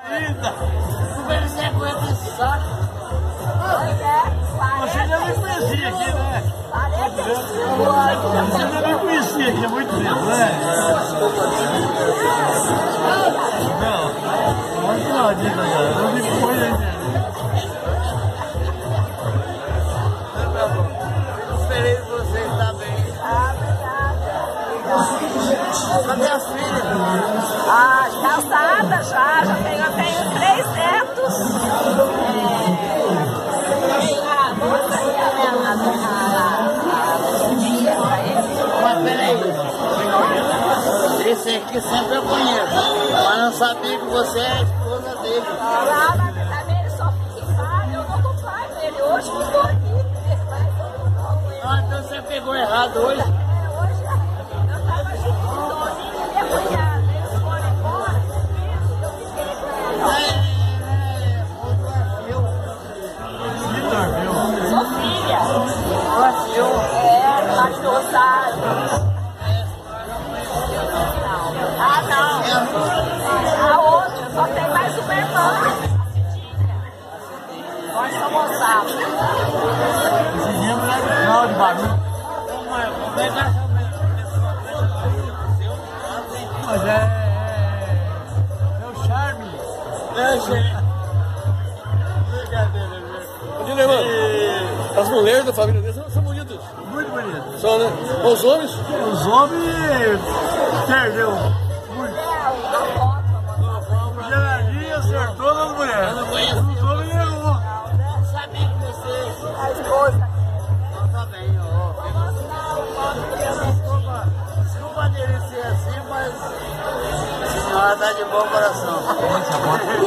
O governo Zé Goiás precisar. Pois é. Você já me conhecia aqui, né? Você já me conhecia aqui há muito tempo, né? Não, não é que não adianta, cara. Não me põe aí, né? Estou feliz que você está bem. Ah, obrigada. Cadê a filha? Ah, calçada já tenho até. Esse aqui sempre eu conheço, mas não sabia que você é a esposa dele. Ah, na verdade ele só fica em casa, eu vou com o pai dele. Hoje eu estou aqui, mas eu não. Então você pegou errado hoje? É, hoje eu estava junto com minha cunhada, eles foram embora, eu fiquei com ela. É, sou filha. É, lá de Rosário. A outra só tem mais uma irmã. Nós somos sábios. Esse dia não é legal de barulho. Mas é meu charme. Bom dia, minha irmã. As mulheres da família dele são bonitas. Muito bonitas. São, né? Os homens? Os homens perdeu. Desculpa a delícia assim, mas a senhora está de bom coração.